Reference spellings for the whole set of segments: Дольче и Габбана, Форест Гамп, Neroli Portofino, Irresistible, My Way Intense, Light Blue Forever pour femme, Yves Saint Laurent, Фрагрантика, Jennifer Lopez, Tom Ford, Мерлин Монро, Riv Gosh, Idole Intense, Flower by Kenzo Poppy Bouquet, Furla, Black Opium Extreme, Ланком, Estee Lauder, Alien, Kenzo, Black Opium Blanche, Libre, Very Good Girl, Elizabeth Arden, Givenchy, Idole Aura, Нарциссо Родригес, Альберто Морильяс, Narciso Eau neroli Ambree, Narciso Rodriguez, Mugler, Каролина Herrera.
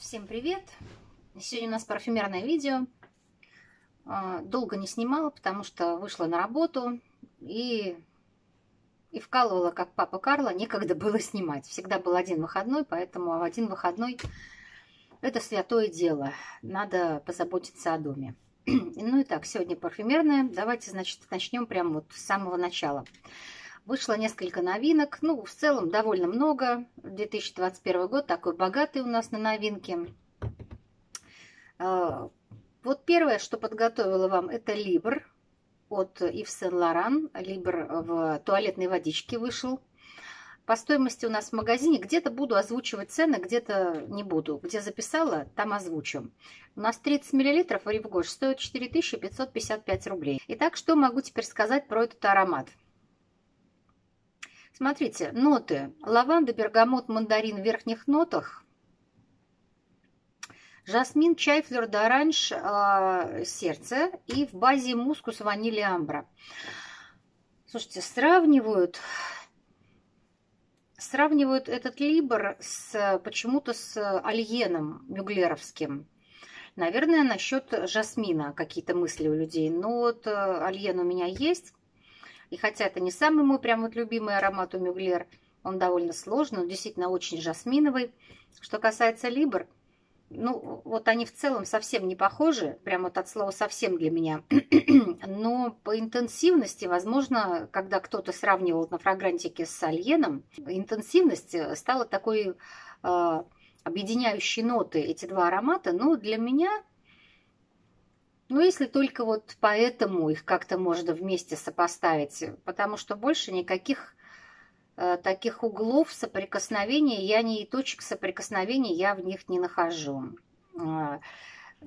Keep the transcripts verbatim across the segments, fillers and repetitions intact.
Всем привет! Сегодня у нас парфюмерное видео. Долго не снимала, потому что вышла на работу и, и вкалывала, как папа Карло, некогда было снимать. Всегда был один выходной, поэтому в один выходной это святое дело. Надо позаботиться о доме. Ну и так, сегодня парфюмерное. Давайте, значит, начнем прямо вот с самого начала. Вышло несколько новинок, ну, в целом довольно много. две тысячи двадцать первый год такой богатый у нас на новинки. Вот первое, что подготовила вам, это Libre от Yves Saint Laurent. Libre в туалетной водичке вышел. По стоимости у нас в магазине где-то буду озвучивать цены, где-то не буду. Где записала, там озвучу. У нас тридцать миллилитров Рив Гош стоит четыре тысячи пятьсот пятьдесят пять рублей. Итак, что могу теперь сказать про этот аромат? Смотрите, ноты. Лаванда, бергамот, мандарин в верхних нотах. Жасмин, чай, флёр д'оранж, э, сердце. И в базе мускус, ваниль и амбра. Слушайте, сравнивают... Сравнивают этот Libre с почему-то с Альеном мюглеровским. Наверное, насчет жасмина какие-то мысли у людей. Но вот Альен у меня есть. И хотя это не самый мой прям вот любимый аромат у Mugler, он довольно сложный, он действительно очень жасминовый. Что касается Libre, ну вот они в целом совсем не похожи, прям вот от слова совсем для меня. Но по интенсивности, возможно, когда кто-то сравнивал на фрагрантике с Альеном, интенсивность стала такой э, объединяющей ноты эти два аромата, но для меня... Ну, если только вот поэтому их как-то можно вместе сопоставить, потому что больше никаких э, таких углов соприкосновения, я не и точек соприкосновения я в них не нахожу. Э,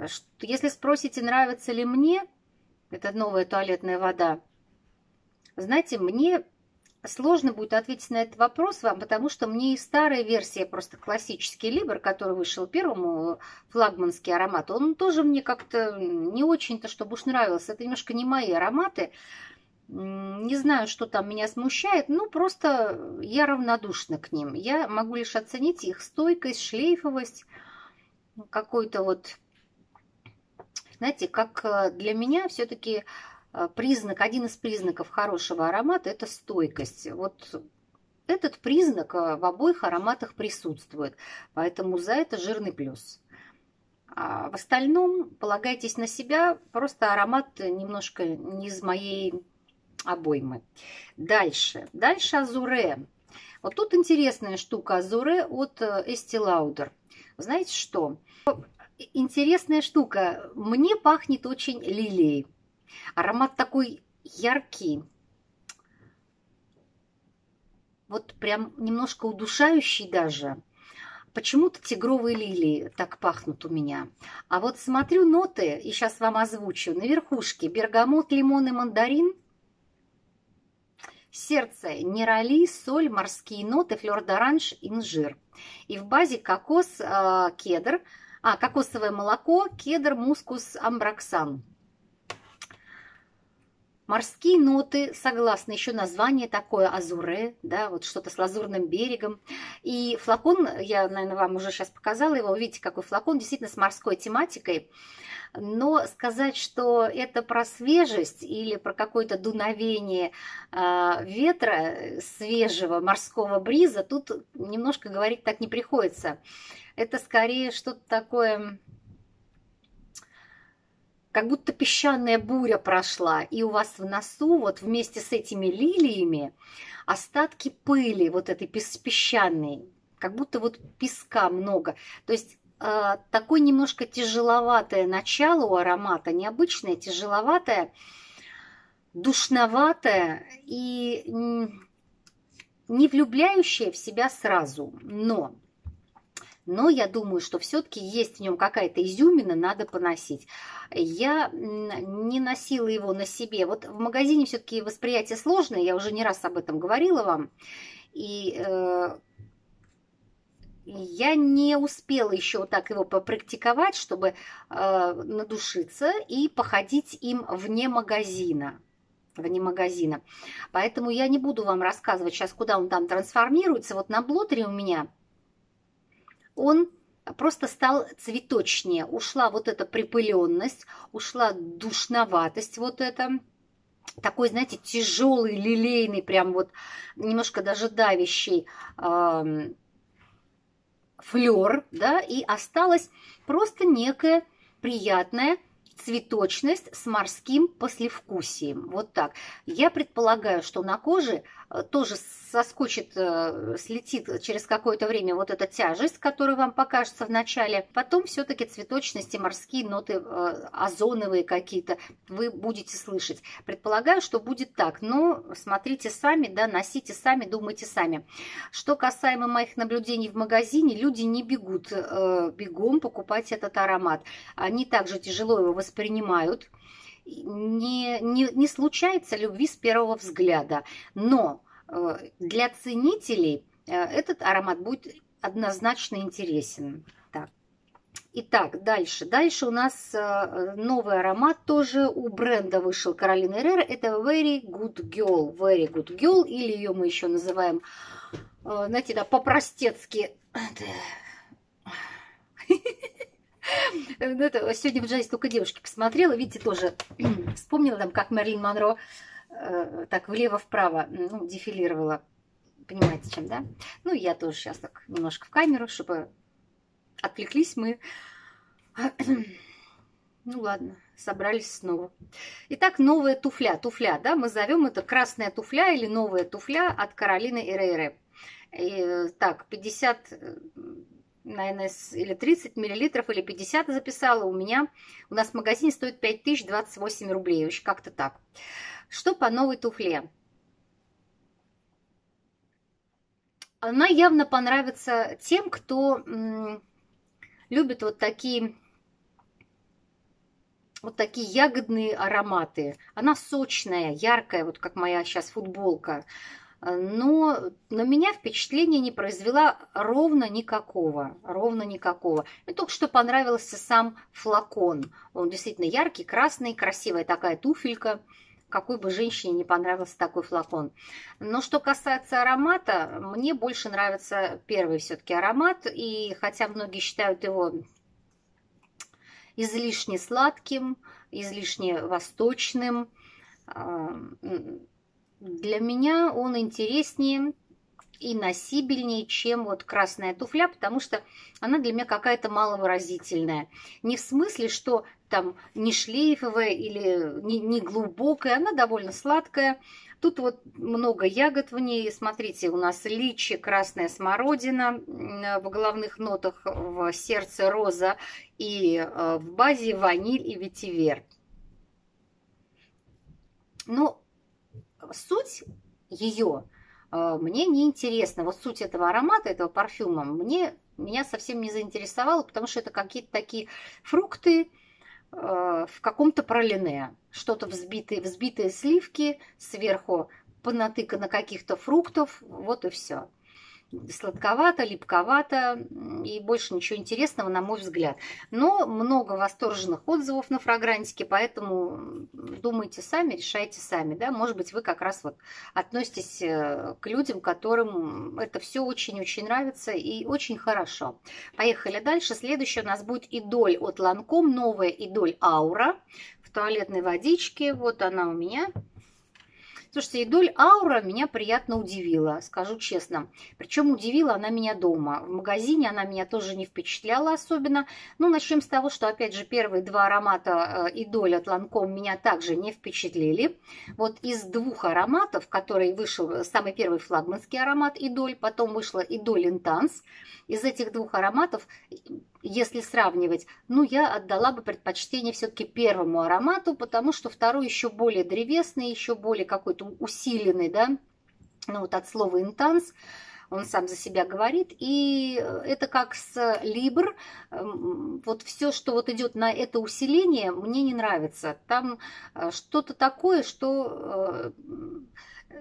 что, если спросите, нравится ли мне эта новая туалетная вода, знаете, мне сложно будет ответить на этот вопрос вам, потому что мне и старая версия, просто классический Libre, который вышел первому, флагманский аромат, он тоже мне как-то не очень-то, чтобы уж нравился. Это немножко не мои ароматы. Не знаю, что там меня смущает, но просто я равнодушна к ним. Я могу лишь оценить их стойкость, шлейфовость, какой-то вот... Знаете, как для меня все-таки... Признак, один из признаков хорошего аромата – это стойкость. Вот этот признак в обоих ароматах присутствует, поэтому за это жирный плюс. А в остальном полагайтесь на себя, просто аромат немножко не из моей обоймы. Дальше, дальше Azure. Вот тут интересная штука Azure от Estee Lauder. Знаете что? Интересная штука. Мне пахнет очень лилией. Аромат такой яркий, вот прям немножко удушающий даже. Почему-то тигровые лилии так пахнут у меня. А вот смотрю ноты, и сейчас вам озвучу. На верхушке бергамот, лимон и мандарин. Сердце, нероли, соль, морские ноты, флёр д'оранж, инжир. И в базе кокос, э, кедр, а, кокосовое молоко, кедр, мускус, амбраксан. Морские ноты, согласно, еще название такое Azure, да, вот что-то с лазурным берегом. И флакон, я, наверное, вам уже сейчас показала его, видите, какой флакон, действительно с морской тематикой. Но сказать, что это про свежесть или про какое-то дуновение э, ветра, свежего морского бриза, тут немножко говорить так не приходится. Это скорее что-то такое... Как будто песчаная буря прошла, и у вас в носу вот вместе с этими лилиями остатки пыли вот этой песчаной, как будто вот песка много. То есть э, такое немножко тяжеловатое начало у аромата, необычное, тяжеловатое, душноватое и не влюбляющее в себя сразу, но... Но я думаю, что все-таки есть в нем какая-то изюмина, надо поносить. Я не носила его на себе. Вот в магазине все-таки восприятие сложное, я уже не раз об этом говорила вам. И э, я не успела еще так его попрактиковать, чтобы э, надушиться и походить им вне магазина. вне магазина. Поэтому я не буду вам рассказывать сейчас, куда он там трансформируется. Вот на блотере у меня... Он просто стал цветочнее. Ушла вот эта припыленность, ушла душноватость вот эта. Такой, знаете, тяжелый, лилейный, прям вот немножко даже давящий э, флер, да, и осталась просто некая приятная цветочность с морским послевкусием. Вот так. Я предполагаю, что на коже тоже соскочит, слетит через какое-то время вот эта тяжесть, которая вам покажется в начале. Потом все-таки цветочности, морские ноты, озоновые какие-то вы будете слышать. Предполагаю, что будет так. Но смотрите сами, да, носите сами, думайте сами. Что касаемо моих наблюдений в магазине, люди не бегут бегом покупать этот аромат. Они также тяжело его воспринимают. Не, не, не случается любви с первого взгляда, но для ценителей этот аромат будет однозначно интересен. Так. Итак, дальше. Дальше у нас новый аромат тоже у бренда вышел Каролина Herrera. Это Very Good Girl. Very Good Girl, или ее мы еще называем, знаете, да, по-простецки. Сегодня в джазе только девушки посмотрела, видите, тоже вспомнила там, как Мерлин Монро э, так влево-вправо, ну, дефилировала. Понимаете, чем, да? Ну, я тоже сейчас так немножко в камеру, чтобы отвлеклись мы. Ну, ладно, собрались снова. Итак, новая туфля. Туфля, да, мы зовем это красная туфля или новая туфля от Каролины Herrera. И, так, пятьдесят... наверное, или тридцать миллилитров, или пятьдесят записала. У меня, у нас в магазине стоит пять тысяч двадцать восемь рублей, очень как-то так. Что по новой туфле? Она явно понравится тем, кто любит вот такие, вот такие ягодные ароматы. Она сочная, яркая, вот как моя сейчас футболка. Но на меня впечатление не произвела ровно никакого, ровно никакого. Мне только что понравился сам флакон. Он действительно яркий, красный, красивая такая туфелька. Какой бы женщине не понравился такой флакон. Но что касается аромата, мне больше нравится первый все-таки аромат. И хотя многие считают его излишне сладким, излишне восточным, для меня он интереснее и носибельнее, чем вот красная туфля, потому что она для меня какая-то маловыразительная. Не в смысле, что там не шлейфовая или не, не глубокая, она довольно сладкая. Тут вот много ягод в ней. Смотрите, у нас личи, красная смородина в головных нотах, в сердце роза и в базе ваниль и ветивер. Ну, суть ее мне не интересна. Вот суть этого аромата, этого парфюма, мне, меня совсем не заинтересовала, потому что это какие-то такие фрукты э, в каком-то пролине. Что-то взбитые, взбитые сливки, сверху понатыкано каких-то фруктов, вот и все. Сладковато, липковато и больше ничего интересного, на мой взгляд. Но много восторженных отзывов на фрагрантике, поэтому думайте сами, решайте сами. Да? Может быть, вы как раз вот относитесь к людям, которым это все очень-очень нравится и очень хорошо. Поехали дальше. Следующее у нас будет Идоль от Ланком, новая Идоль Аура в туалетной водичке. Вот она у меня. Слушайте, Идоль Аура меня приятно удивила, скажу честно. Причем удивила она меня дома. В магазине она меня тоже не впечатляла особенно. Ну, начнем с того, что, опять же, первые два аромата Идоль от Ланком меня также не впечатлили. Вот из двух ароматов, который вышел, самый первый флагманский аромат Идоль, потом вышла Идоль Интанс. Из этих двух ароматов, если сравнивать, ну, я отдала бы предпочтение все-таки первому аромату, потому что второй еще более древесный, еще более какой-то усиленный, да, ну, вот от слова «интанс», он сам за себя говорит, и это как с Libre, вот все, что вот идет на это усиление, мне не нравится. Там что-то такое, что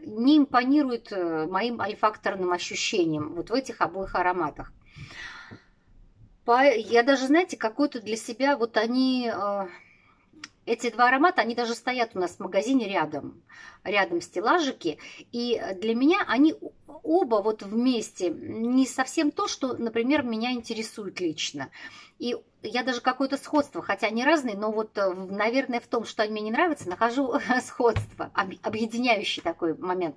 не импонирует моим альфакторным ощущениям вот в этих обоих ароматах. Я даже, знаете, какой-то для себя, вот они Эти два аромата, они даже стоят у нас в магазине рядом, рядом стеллажики, и для меня они оба вот вместе не совсем то, что, например, меня интересует лично. И я даже какое-то сходство, хотя они разные, но вот, наверное, в том, что они мне не нравятся, нахожу сходство, объединяющий такой момент.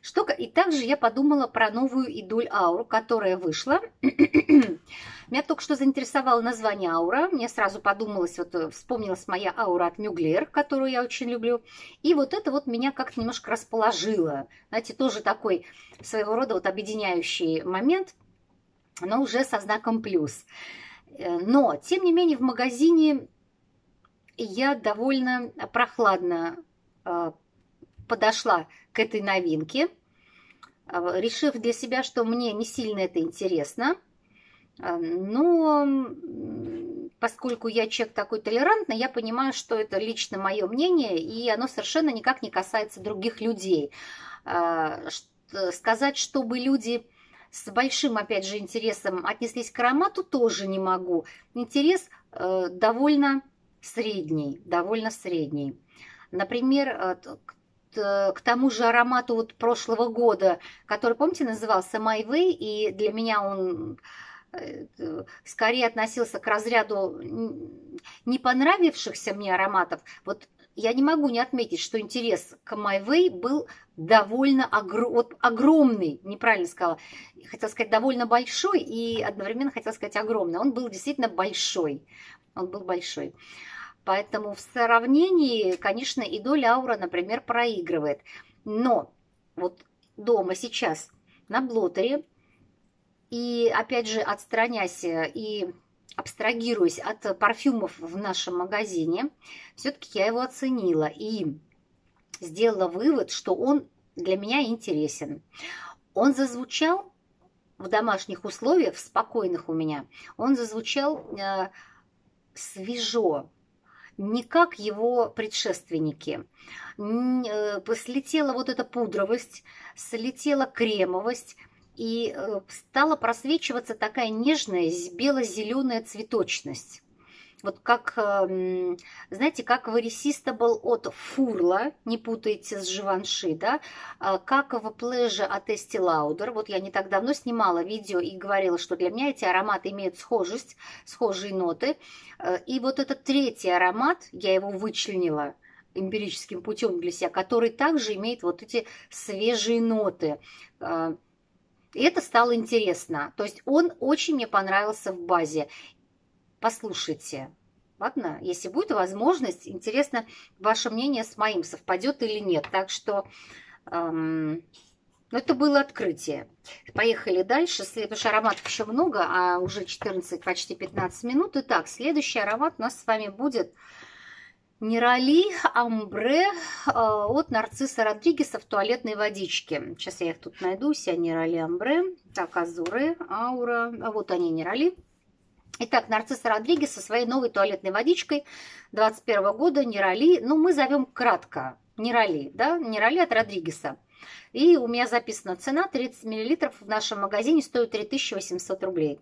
Что... И также я подумала про новую Idole Aura, которая вышла. Меня только что заинтересовало название аура. Мне сразу подумалось, вот вспомнилась моя аура от Mugler, которую я очень люблю. И вот это вот меня как-то немножко расположило. Знаете, тоже такой своего рода вот объединяющий момент, но уже со знаком плюс. Но, тем не менее, в магазине я довольно прохладно подошла к этой новинке, решив для себя, что мне не сильно это интересно. Но поскольку я человек такой толерантный, я понимаю, что это лично мое мнение, и оно совершенно никак не касается других людей. Сказать, чтобы люди с большим, опять же, интересом отнеслись к аромату, тоже не могу. Интерес довольно средний, довольно средний. Например, к тому же аромату вот прошлого года, который, помните, назывался My Way, и для меня он скорее относился к разряду не понравившихся мне ароматов. Вот я не могу не отметить, что интерес к My Way был довольно огр... вот огромный, неправильно сказала, хотела сказать довольно большой, и одновременно хотела сказать огромный. Он был действительно большой, он был большой. Поэтому в сравнении, конечно, Idole Aura, например, проигрывает. Но вот дома сейчас на блотере, и опять же отстраняясь и абстрагируясь от парфюмов в нашем магазине, все-таки я его оценила и сделала вывод, что он для меня интересен. Он зазвучал в домашних условиях, в спокойных у меня, он зазвучал э, свежо. Не как его предшественники. Слетела вот эта пудровость, слетела кремовость, и стала просвечиваться такая нежная бело-зеленая цветочность. Вот как, знаете, как в Irresistible от Фурла, не путайте с Givenchy, да, как в Pleasure от Estee Lauder. Вот я не так давно снимала видео и говорила, что для меня эти ароматы имеют схожесть, схожие ноты. И вот этот третий аромат, я его вычленила эмпирическим путем для себя, который также имеет вот эти свежие ноты. И это стало интересно. То есть он очень мне понравился в базе. Послушайте, ладно, если будет возможность, интересно ваше мнение с моим, совпадет или нет. Так что эм, ну, это было открытие. Поехали дальше, потому что ароматов еще много, а уже четырнадцать, почти пятнадцать минут. Итак, следующий аромат у нас с вами будет Neroli Ambree от Нарциссо Родригеса в туалетной водичке. Сейчас я их тут найду, вся Neroli Ambree. Так, Azure, Аура, а вот они, Neroli. Итак, Нарциссо Родригес со своей новой туалетной водичкой двадцать первого года, Neroli, ну, мы зовем кратко Neroli, да, Neroli от Родригеса. И у меня записана цена, тридцать миллилитров в нашем магазине стоит три тысячи восемьсот рублей.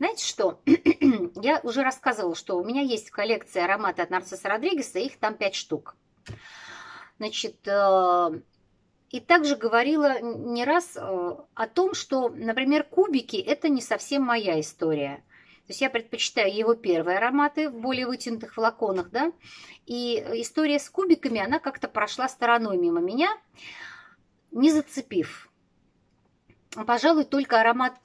Знаете что, я уже рассказывала, что у меня есть в коллекции ароматы от Нарциссо Родригеса, их там пять штук. Значит... И также говорила не раз о том, что, например, кубики – это не совсем моя история. То есть я предпочитаю его первые ароматы в более вытянутых флаконах, да. И история с кубиками, она как-то прошла стороной мимо меня, не зацепив. Пожалуй, только аромат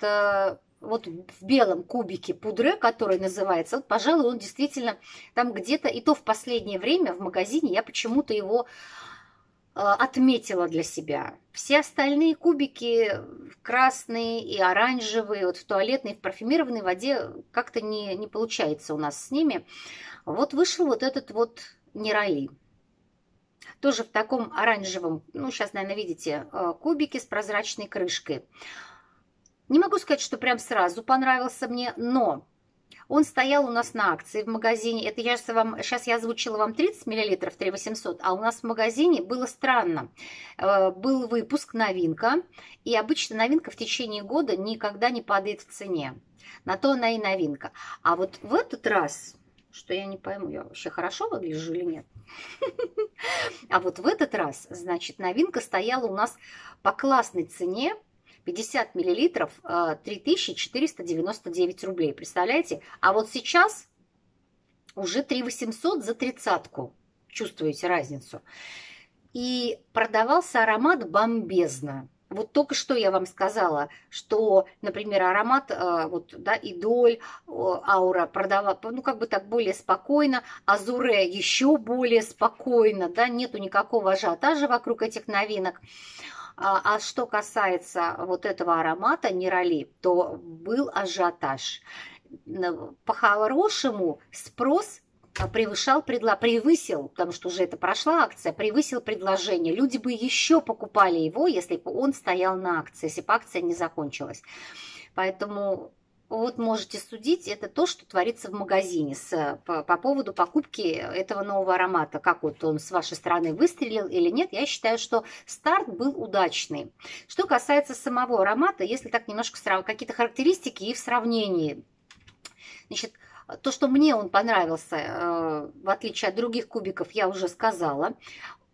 вот в белом кубике пудре, который называется, вот, пожалуй, он действительно там где-то, и то в последнее время в магазине я почему-то его... отметила для себя. Все остальные кубики, красные и оранжевые, вот в туалетной, в парфюмированной воде, как-то не, не получается у нас с ними. Вот вышел вот этот вот Neroli. Тоже в таком оранжевом, ну, сейчас, наверное, видите, кубике с прозрачной крышкой. Не могу сказать, что прям сразу понравился мне, но... Он стоял у нас на акции в магазине. Это я вам, сейчас я озвучила вам тридцать миллилитров, три тысячи восемьсот, а у нас в магазине было странно. Был выпуск, новинка, и обычно новинка в течение года никогда не падает в цене. На то она и новинка. А вот в этот раз, что я не пойму, я вообще хорошо выгляжу или нет? А вот в этот раз, значит, новинка стояла у нас по классной цене. пятьдесят миллилитров, три тысячи четыреста девяносто девять рублей, представляете? А вот сейчас уже три тысячи восемьсот за тридцатку. Чувствуете разницу? И продавался аромат бомбезно. Вот только что я вам сказала, что, например, аромат, вот, да, Идоль, Аура продавала, ну, как бы так более спокойно, Азуре еще более спокойно, да, нету никакого ажиотажа вокруг этих новинок. А что касается вот этого аромата Нероли, то был ажиотаж. По-хорошему спрос превышал, превысил, потому что уже это прошла акция, превысил предложение. Люди бы еще покупали его, если бы он стоял на акции, если бы акция не закончилась. Поэтому вот можете судить, это то, что творится в магазине с, по, по поводу покупки этого нового аромата. Как вот он с вашей стороны выстрелил или нет, я считаю, что старт был удачный. Что касается самого аромата, если так немножко сравнивать, какие-то характеристики и в сравнении. Значит, то, что мне он понравился, э, в отличие от других кубиков, я уже сказала.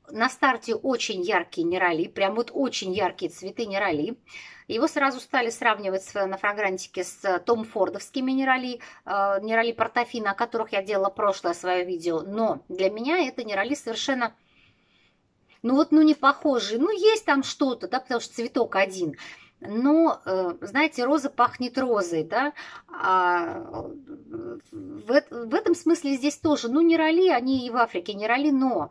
На старте очень яркие нероли, прям вот очень яркие цветы нероли. Его сразу стали сравнивать с, на фрагрантике с Том Фордовскими нероли, э, Нероли Портофино, о которых я делала прошлое свое видео. Но для меня это нероли совершенно, ну вот, ну не похожие. Ну есть там что-то, да, потому что цветок один. Но, э, знаете, роза пахнет розой, да. А в, в этом смысле здесь тоже, ну нероли, они и в Африке нероли, но...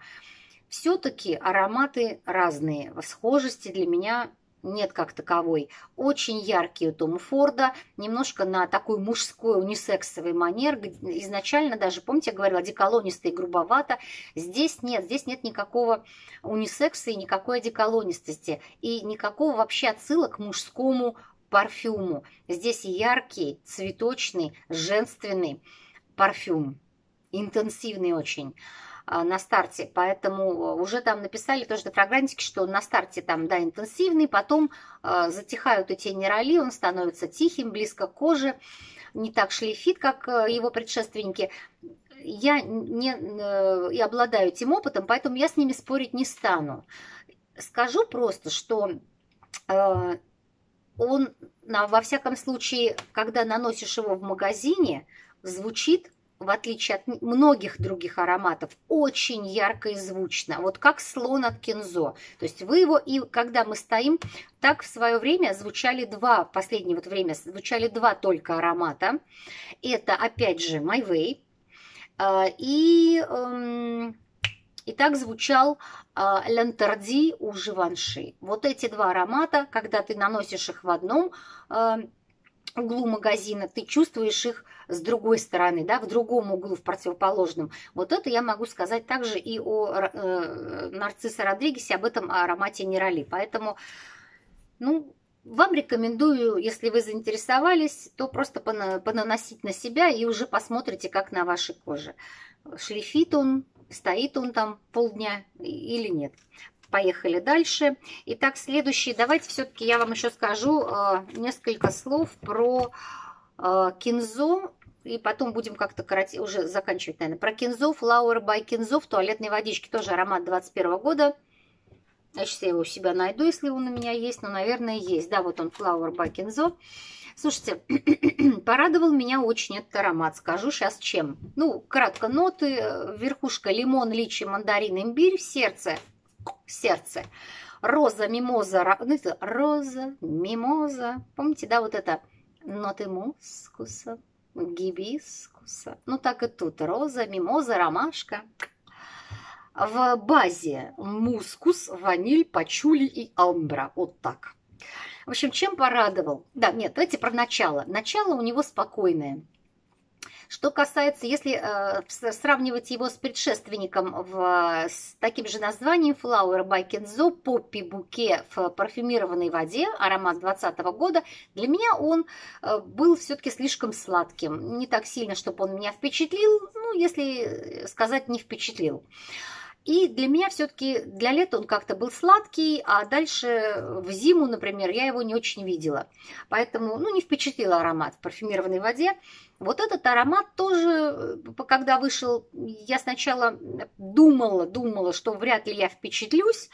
Все-таки ароматы разные, схожести для меня нет как таковой. Очень яркие у Тома Форда, немножко на такой мужской унисексовый манер. Изначально даже, помните, я говорила, одеколонистый и грубовато. Здесь нет, здесь нет никакого унисекса и никакой одеколонистости. И никакого вообще отсылок к мужскому парфюму. Здесь яркий, цветочный, женственный парфюм. Интенсивный очень. На старте, поэтому уже там написали тоже на фрагрантике, что на старте там, да, интенсивный, потом э, затихают эти нероли, он становится тихим, близко к коже, не так шлейфит, как э, его предшественники. Я не э, и обладаю этим опытом, поэтому я с ними спорить не стану. Скажу просто, что э, он, на, во всяком случае, когда наносишь его в магазине, звучит, в отличие от многих других ароматов, очень ярко и звучно. Вот как слон от Кензо. То есть вы его, и когда мы стоим, так в свое время звучали два, в последнее вот время звучали два только аромата. Это, опять же, My Way. И, и так звучал Лантерди у Живанши. Вот эти два аромата, когда ты наносишь их в одном углу магазина, ты чувствуешь их с другой стороны, да, в другом углу, в противоположном. Вот это я могу сказать также и о э, Нарциссо Родригесе, об этом аромате нероли. Поэтому, ну, вам рекомендую, если вы заинтересовались, то просто понаносить на себя и уже посмотрите, как на вашей коже. Шлифит он, стоит он там полдня или нет. Поехали дальше. Итак, следующий. Давайте все-таки я вам еще скажу э, несколько слов про э, Kenzo. И потом будем как-то коротить, уже заканчивать, наверное. Про Kenzo, Flower by Kenzo в туалетной водичке. Тоже аромат двадцать первого года. Я сейчас его у себя найду, если он у меня есть. Но, наверное, есть. Да, вот он, Flower by Kenzo. Слушайте, порадовал меня очень этот аромат. Скажу сейчас чем. Ну, кратко ноты. Верхушка лимон, личи, мандарин, имбирь. В сердце. Сердце. Роза, мимоза, роза, мимоза. Помните, да, вот это ноты мускуса, гибискуса. Ну, так и тут. Роза, мимоза, ромашка. В базе мускус, ваниль, пачули и амбра. Вот так. В общем, чем порадовал? Да, нет, давайте про начало. Начало у него спокойное. Что касается, если э, сравнивать его с предшественником, в, с таким же названием Flower by Kenzo Poppy Bouquet в парфюмированной воде, аромат двадцатого года, для меня он э, был все-таки слишком сладким. Не так сильно, чтобы он меня впечатлил, ну, если сказать, не впечатлил. И для меня все-таки для лета он как-то был сладкий, а дальше в зиму, например, я его не очень видела. Поэтому, ну, не впечатлил аромат в парфюмированной воде. Вот этот аромат тоже, когда вышел, я сначала думала, думала, что вряд ли я впечатлюсь,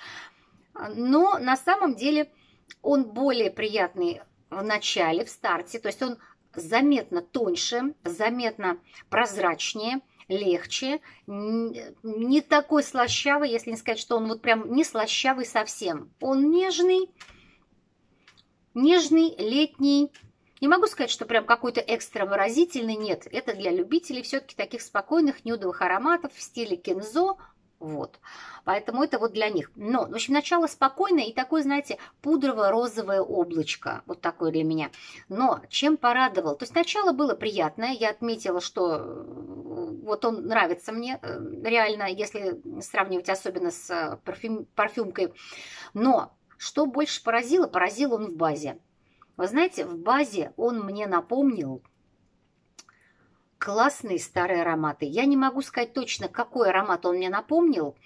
но на самом деле он более приятный в начале, в старте, то есть он заметно тоньше, заметно прозрачнее, легче, не такой слащавый, если не сказать, что он вот прям не слащавый совсем. Он нежный, нежный, летний. Не могу сказать, что прям какой-то экстра выразительный, нет. Это для любителей все-таки таких спокойных нюдовых ароматов в стиле Кензо. Вот, поэтому это вот для них. Но, в общем, начало спокойное и такое, знаете, пудрово-розовое облачко. Вот такое для меня. Но чем порадовал? То есть начало было приятное. Я отметила, что вот он нравится мне реально, если сравнивать особенно с парфюм, парфюмкой. Но что больше поразило? Поразил он в базе. Вы знаете, в базе он мне напомнил классные старые ароматы. Я не могу сказать точно, какой аромат он мне напомнил.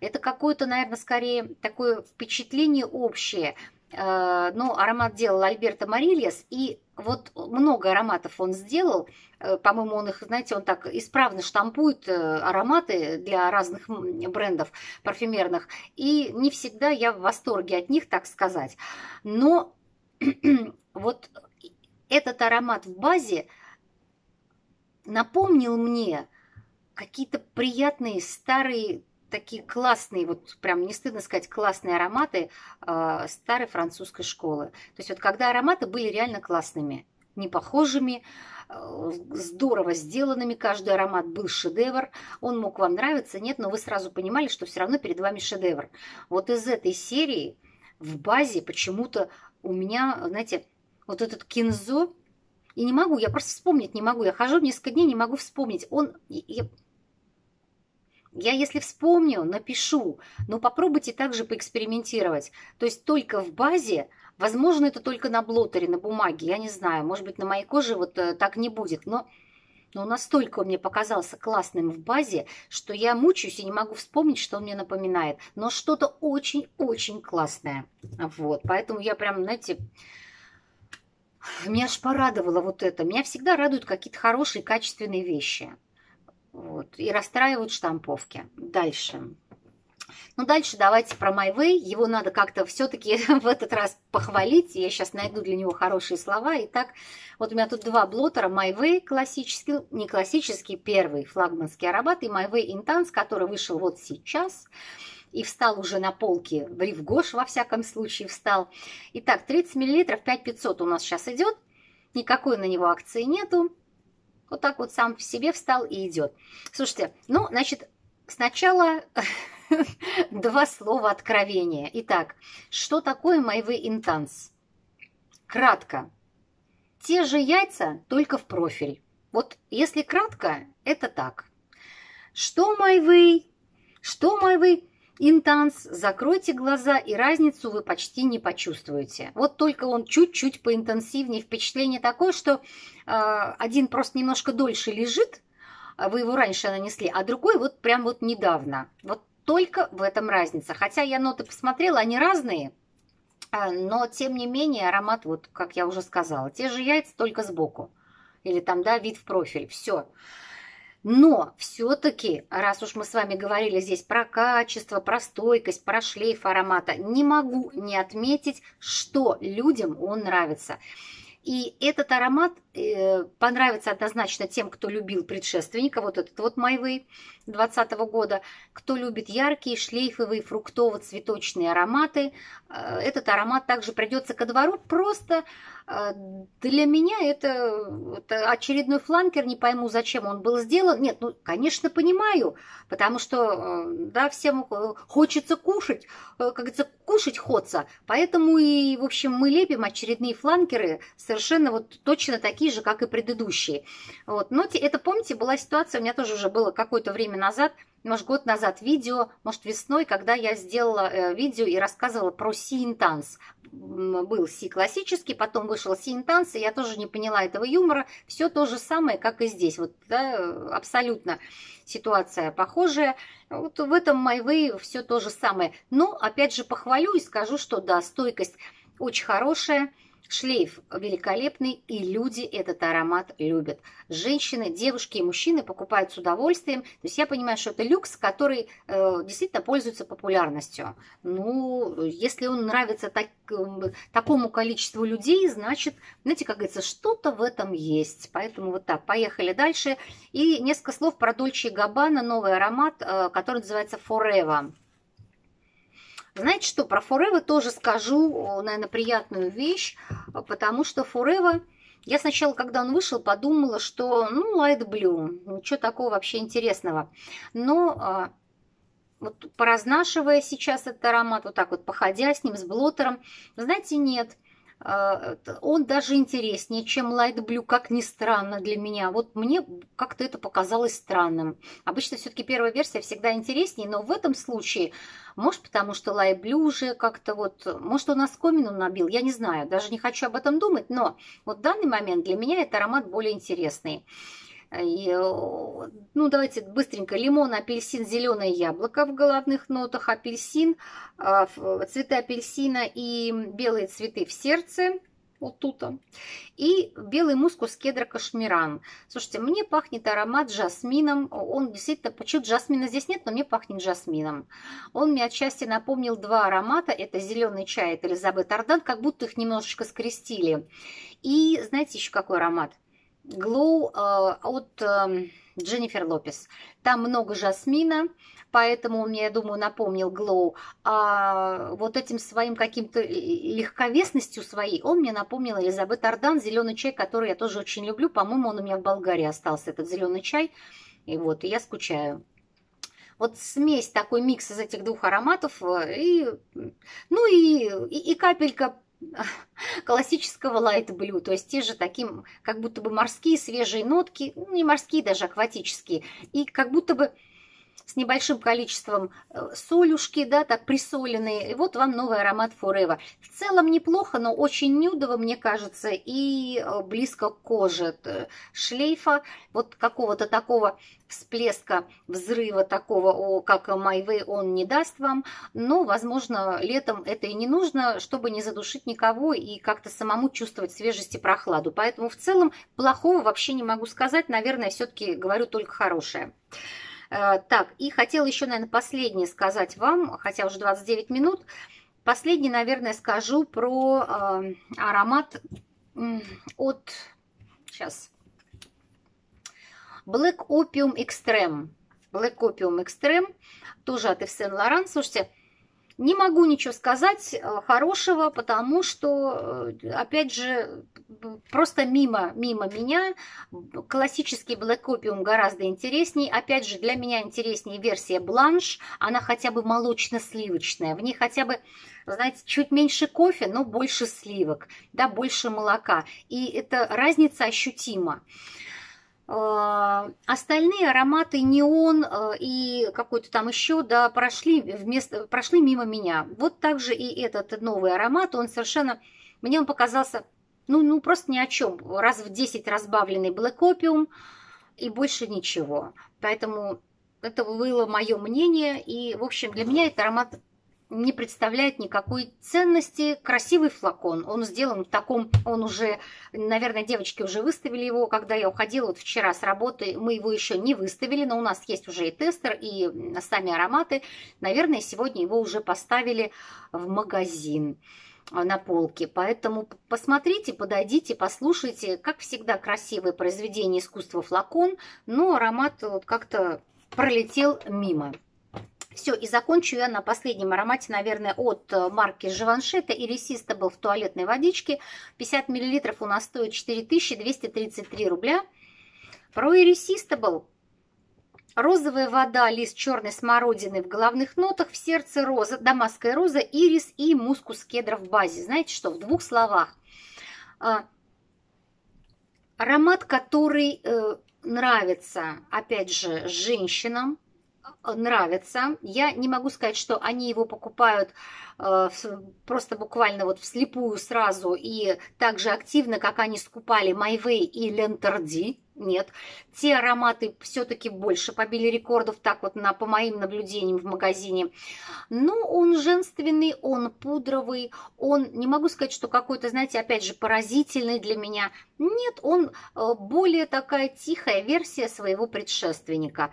Это какое-то, наверное, скорее такое впечатление общее. Но аромат делал Альберто Морильяс, и вот много ароматов он сделал. По-моему, он их, знаете, он так исправно штампует ароматы для разных брендов парфюмерных. И не всегда я в восторге от них, так сказать. Но вот этот аромат в базе напомнил мне какие-то приятные, старые, такие классные, вот прям не стыдно сказать, классные ароматы э, старой французской школы. То есть вот когда ароматы были реально классными, непохожими, э, здорово сделанными, каждый аромат был шедевр, он мог вам нравиться, нет, но вы сразу понимали, что все равно перед вами шедевр. Вот из этой серии в базе почему-то у меня, знаете, вот этот Кензо, и не могу, я просто вспомнить не могу. Я хожу несколько дней, не могу вспомнить. Он, я, я если вспомню, напишу. Но попробуйте также поэкспериментировать. То есть только в базе, возможно, это только на блотере, на бумаге. Я не знаю, может быть, на моей коже вот так не будет. Но, но настолько он мне показался классным в базе, что я мучаюсь и не могу вспомнить, что он мне напоминает. Но что-то очень-очень классное. Вот, поэтому я прям, знаете... Меня аж порадовало вот это. Меня всегда радуют какие-то хорошие, качественные вещи. Вот. И расстраивают штамповки. Дальше. Ну, дальше давайте про My Way. Его надо как-то все-таки в этот раз похвалить. Я сейчас найду для него хорошие слова. Итак, вот у меня тут два блотера. My Way классический, не классический, первый флагманский аромат. И My Way Intense, который вышел вот сейчас. И встал уже на полке в Рив Гош, во всяком случае, встал. Итак, тридцать миллилитров, пять тысяч пятьсот у нас сейчас идет. Никакой на него акции нету. Вот так вот сам в себе встал и идет. Слушайте, ну, значит, сначала два слова откровения. Итак, что такое My Way Intense? Кратко. Те же яйца, только в профиль. Вот если кратко, это так. Что My Way? Что My Way? Интенс, закройте глаза, и разницу вы почти не почувствуете. Вот только он чуть-чуть поинтенсивнее. Впечатление такое, что э, один просто немножко дольше лежит, вы его раньше нанесли, а другой вот прям вот недавно. Вот только в этом разница. Хотя я ноты посмотрела, они разные, э, но тем не менее аромат, вот как я уже сказала, те же яйца, только сбоку. Или там, да, вид в профиль. Все. Но все-таки, раз уж мы с вами говорили здесь про качество, про стойкость, про шлейф аромата, не могу не отметить, что людям он нравится. И этот аромат э, понравится однозначно тем, кто любил предшественника, вот этот вот My Way двадцатого года, кто любит яркие шлейфовые фруктово-цветочные ароматы. Э, этот аромат также придется ко двору, просто э, для меня это, это очередной фланкер, не пойму, зачем он был сделан. Нет, ну, конечно, понимаю, потому что, э, да, всем хочется кушать, э, как говорится, кушать хочется, поэтому и, в общем, мы лепим очередные фланкеры, совершенно вот точно такие, такие же, как и предыдущие. Вот. Но это, помните, была ситуация, у меня тоже уже было какое-то время назад, может, год назад видео, может, весной, когда я сделала видео и рассказывала про Си Интанс. Был Си классический, потом вышел Си Интанс, и я тоже не поняла этого юмора. Все то же самое, как и здесь. Вот, да, абсолютно ситуация похожая. Вот в этом My Way все то же самое. Но, опять же, похвалю и скажу, что да, стойкость очень хорошая. Шлейф великолепный, и люди этот аромат любят. Женщины, девушки и мужчины покупают с удовольствием. То есть я понимаю, что это люкс, который э, действительно пользуется популярностью. Ну, если он нравится так, э, такому количеству людей, значит, знаете, как говорится, что-то в этом есть. Поэтому вот так, поехали дальше. И несколько слов про Дольче и Габбана, новый аромат, э, который называется Forever. Знаете что, про Forever тоже скажу, наверное, приятную вещь, потому что Forever, я сначала, когда он вышел, подумала, что, ну, Light Blue, ничего такого вообще интересного. Но вот поразнашивая сейчас этот аромат, вот так вот походя с ним, с блотером, знаете, нет. Он даже интереснее, чем Light Blue, как ни странно для меня. Вот мне как-то это показалось странным. Обычно все-таки первая версия всегда интереснее, но в этом случае, может, потому что Light Blue уже как-то вот, может, он оскомину набил, я не знаю, даже не хочу об этом думать, но вот в данный момент для меня этот аромат более интересный. И, ну, давайте быстренько. Лимон, апельсин, зеленое яблоко в головных нотах, апельсин, цветы апельсина и белые цветы в сердце, вот тут. И белый мускус, кедра, кашмиран. Слушайте, мне пахнет аромат жасмином. Он действительно, почему-то жасмина здесь нет, но мне пахнет жасмином. Он мне отчасти напомнил два аромата. Это зеленый чай, это Элизабет Ардан, как будто их немножечко скрестили. И знаете еще какой аромат? Glow э, от э, Jennifer Lopez. Там много жасмина, поэтому он мне, я думаю, напомнил Glow. А вот этим своим каким-то легковесностью своей он мне напомнил Элизабет Ардан, зеленый чай, который я тоже очень люблю. По-моему, он у меня в Болгарии остался, этот зеленый чай. И вот, и я скучаю. Вот смесь, такой микс из этих двух ароматов. И, ну и, и, и капелька классического Light Blue, то есть те же такие, как будто бы морские свежие нотки, не морские даже, акватические, и как будто бы с небольшим количеством солюшки, да, так присоленные, и вот вам новый аромат Forever. В целом неплохо, но очень нюдово, мне кажется, и близко к коже шлейфа, вот какого-то такого всплеска, взрыва такого, как My Way, он не даст вам, но, возможно, летом это и не нужно, чтобы не задушить никого и как-то самому чувствовать свежесть и прохладу. Поэтому в целом плохого вообще не могу сказать, наверное, все-таки говорю только хорошее. Так, и хотела еще, наверное, последнее сказать вам, хотя уже двадцать девять минут. Последнее, наверное, скажу про э, аромат от, сейчас, Black Opium Extreme. Black Opium Extreme, тоже от Yves Saint Laurent. Слушайте, не могу ничего сказать хорошего, потому что, опять же, просто мимо, мимо меня. Классический Black Opium гораздо интересней. Опять же, для меня интереснее версия Blanche. Она хотя бы молочно-сливочная. В ней хотя бы, знаете, чуть меньше кофе, но больше сливок, да, больше молока. И эта разница ощутима. Остальные ароматы неон и какой-то там еще, да, прошли, вместо, прошли мимо меня. Вот так же и этот новый аромат, он совершенно, мне он показался, ну, ну просто ни о чем. Раз в десять разбавленный Black Opium и больше ничего. Поэтому это было мое мнение. И, в общем, для меня этот аромат не представляет никакой ценности. Красивый флакон, он сделан в таком, он уже, наверное, девочки уже выставили его, когда я уходила вот вчера с работы, мы его еще не выставили, но у нас есть уже и тестер, и сами ароматы, наверное, сегодня его уже поставили в магазин на полке, поэтому посмотрите, подойдите, послушайте, как всегда красивое произведение искусства флакон, но аромат вот как-то пролетел мимо. Все, и закончу я на последнем аромате, наверное, от марки Givenchy. Это Irresistible в туалетной водичке. пятьдесят мл у нас стоит четыре тысячи двести тридцать три рубля. Про Irresistible. Розовая вода, лист черной смородины в головных нотах, в сердце роза, дамасская роза, ирис и мускус кедра в базе. Знаете что, в двух словах. Аромат, который э, нравится, опять же, женщинам. Нравится. Я не могу сказать, что они его покупают э, просто буквально вот вслепую сразу и так же активно, как они скупали My Way и Lentardi. Нет. Те ароматы все-таки больше побили рекордов, так вот на, по моим наблюдениям в магазине. Но он женственный, он пудровый, он, не могу сказать, что какой-то, знаете, опять же, поразительный для меня. Нет, он э, более такая тихая версия своего предшественника.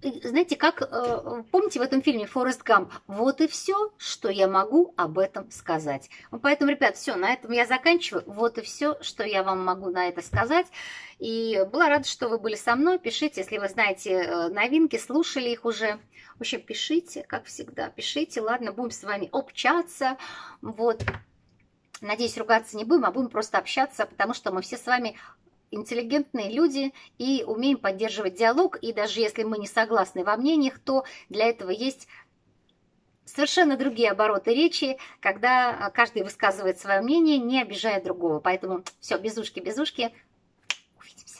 Знаете, как, помните в этом фильме «Форест Гамп»? Вот и все, что я могу об этом сказать. Поэтому, ребят, все, на этом я заканчиваю. Вот и все, что я вам могу на это сказать. И была рада, что вы были со мной. Пишите, если вы знаете новинки, слушали их уже. В общем, пишите, как всегда, пишите. Ладно, будем с вами общаться. Вот. Надеюсь, ругаться не будем, а будем просто общаться, потому что мы все с вами... интеллигентные люди и умеем поддерживать диалог, и даже если мы не согласны во мнениях, то для этого есть совершенно другие обороты речи, когда каждый высказывает свое мнение, не обижая другого. Поэтому все, безушки, безушки, увидимся.